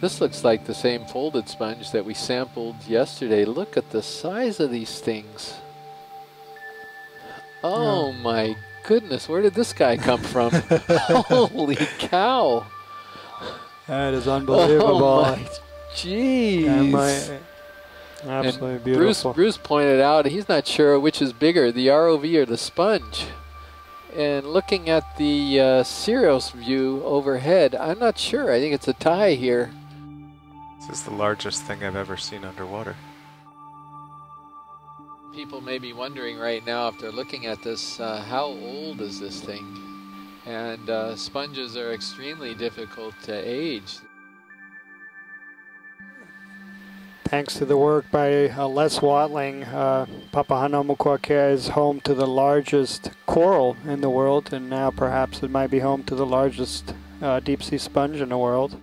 This looks like the same folded sponge that we sampled yesterday. Look at the size of these things. Oh my goodness, where did this guy come from? Holy cow. That is unbelievable. Oh my, geez. Absolutely beautiful. Bruce pointed out he's not sure which is bigger, the ROV or the sponge. And looking at the Seirios view overhead, I'm not sure. I think it's a tie here. This is the largest thing I've ever seen underwater. People may be wondering right now, if they're looking at this, how old is this thing? And sponges are extremely difficult to age. Thanks to the work by Les Watling, Papahanaumokuakea is home to the largest coral in the world, and now perhaps it might be home to the largest deep sea sponge in the world.